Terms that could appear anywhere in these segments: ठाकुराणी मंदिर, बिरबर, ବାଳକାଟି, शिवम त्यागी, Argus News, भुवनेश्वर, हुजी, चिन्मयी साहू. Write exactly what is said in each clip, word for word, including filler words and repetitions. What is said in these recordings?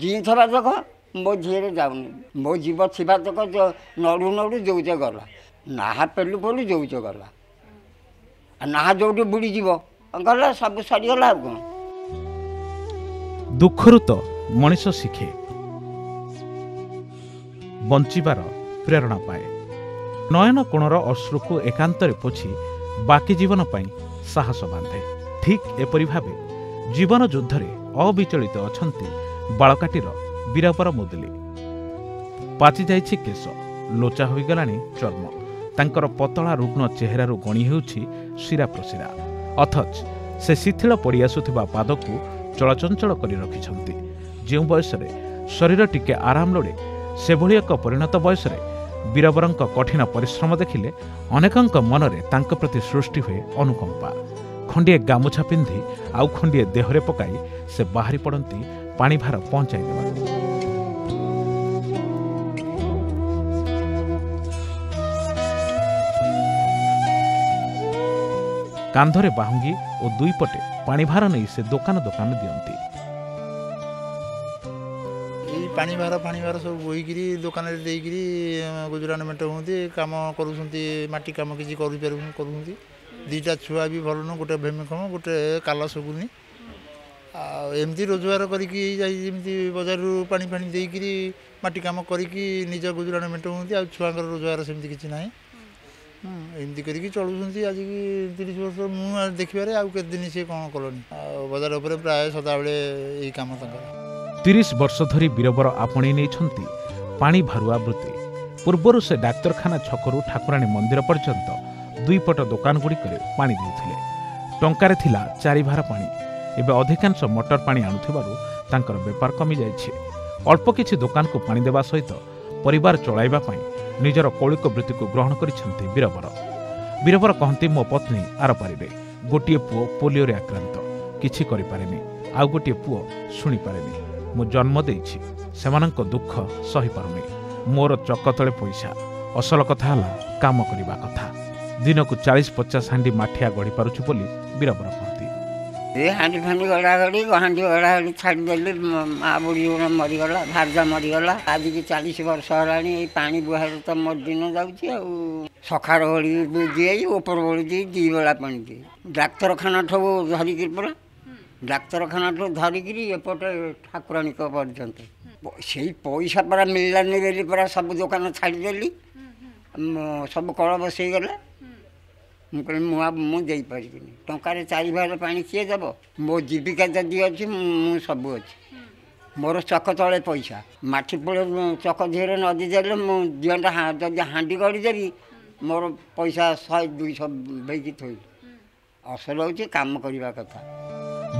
जीवा जक मो झील जाऊनी मो जीव थवा जक नड़ू नड़ू जोज गला ना पेलू पेलू जोज गला ना जोटी बुड़ीज गला सब सरीगला आ कौन दुखर तो मनीष शिखे बंचार प्रेरणा पाए नयन कोणर अश्रु को एकांतरे पोछि बाकी जीवन पर साहस बांधे ठीक एपरि भावे जीवन युद्ध अविचलित अछंती बालकाटिर बिरबर मुदुली पाचि जाइछि केश लोचा हो गलानी चर्म तांकर पतला रुग्ण चेहरारू गणी हेउछि शिरा प्रशिरा अथच से शिथिल पड़ी आसुथिबा पादकू चलचंचल करि रखिछंती जेउ बयसरे शरीर टिके आराम लोड़े से भली एक परिणत बयसरे बिरबरंक कठिन परिश्रम देखिले अनेकंक मनरे तांक प्रति सृष्टि हुए अनुकंपा खंडिए गामुछा पिंधि आउ खंडिए देहरे पकाई से बाहरी पड़ती पानी भार पहुंचाई देवा कांधरे बाहुंगी और दुईपटे पानी भार नहीं से दोकान दोकान दियंती पानी भार पानी भार सब बोईगिरी दोकान देगिरी गुजरान मेटाऊँगी कम करटी कम किसी करूँगी दुईटा छुआ भी भल नु गोटे भेमिकम गोटे काल सुगुनी आमती रोजगार करके बजार पानी फाणी देगिरी माटी कम करके निज गुजरान मेटाऊँगी आ छुआ रोजगार सेमती किसी ना एमती कर चलुँगी आज की तीस वर्ष मुझे देखे आउ के दिन सी कौन कलनी बजार उपर प्राय सदा बेले यही कम तीस वर्ष धरी बिरबर आपणे नहीं पानी भारुआ वृत्ति पूर्वर से डाक्तरखाना छकरू ठाकुराणी मंदिर पर्यंत दुईपट दोकान गुड़िकले पानी देउथिले टंकारे थिला चारि भार पानी एबे अधिकांश मटर पानी आनुथिबारु तांकर व्यापार कमी जाइछि अल्प किछि दोकान को पानी देवा सहित परिवार चलाइबा पई निजर कौलिक वृत्ति को ग्रहण करिसंते बिरबर बिरबर कहते मो पत्नी आर पारिबे गोटे पुओ पोलियो रे आक्रांत किछि करि पारेनी आउ गोटे पुओ सुनी पारेनी मु जन्म देछि सेमानक दुख सही पारुनी मोर चक्कतले पैसा असल कथा हला काम करिबा कथा दिन को चालीस पचास हांडी माठिया गड़ी पारुछु बोली बिरबर कहती ए हांडी फांडी गड़ा गड़ी हांडी गड़ा गड़ी छाड़ी देली मां बुढ़ी मरी गला भारजा मरी गला आज की चालीस वर्ष हलानी ए पानी बुहार त मोर दिन जाउछि आ सखार होली दियै ऊपर होली दी बेला पानी दी डाक्तरखाना ठबो धरी किपुरा डाक्तरखाना तो धरिकी एपटे ठाकुराणी पर्यटन से पैसा परा मिललानी बेली परा सब दुकान छाड़देली सब कल बसईगला मुझे मुझे पारि टकर चार भार पानी किए देव मो जीविका जदि अच्छी सब अच्छी मोर चक तले पैसा मठी पड़े चक धीरे नदीदेले मुझा जब हाँ गड़ीदेली मोर पैसा शहे दुईश बेकि थोड़ी असल हो कम करने कथा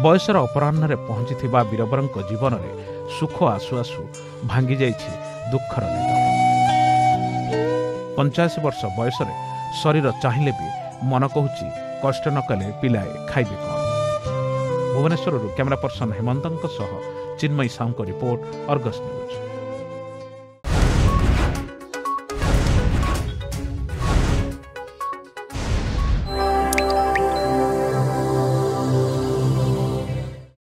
बयसर अपराह्न पहुंची बिरबर जीवन में सुख आसु आसु भांगी जाइछि दुखर नेता पंचाशी वर्ष बयसर शरीर चाहिए भी मन कहूँ कष्ट न कले पिलाए खाइबे कौन भुवनेश्वर कैमरा पर्सन हेमंत सह चिन्मयी साहू report Argus news.